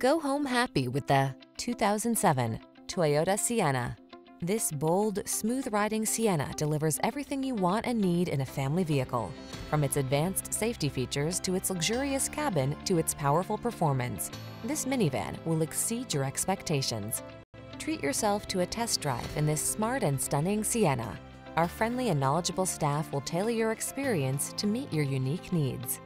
Go home happy with the 2007 Toyota Sienna. This bold, smooth-riding Sienna delivers everything you want and need in a family vehicle. From its advanced safety features to its luxurious cabin to its powerful performance, this minivan will exceed your expectations. Treat yourself to a test drive in this smart and stunning Sienna. Our friendly and knowledgeable staff will tailor your experience to meet your unique needs.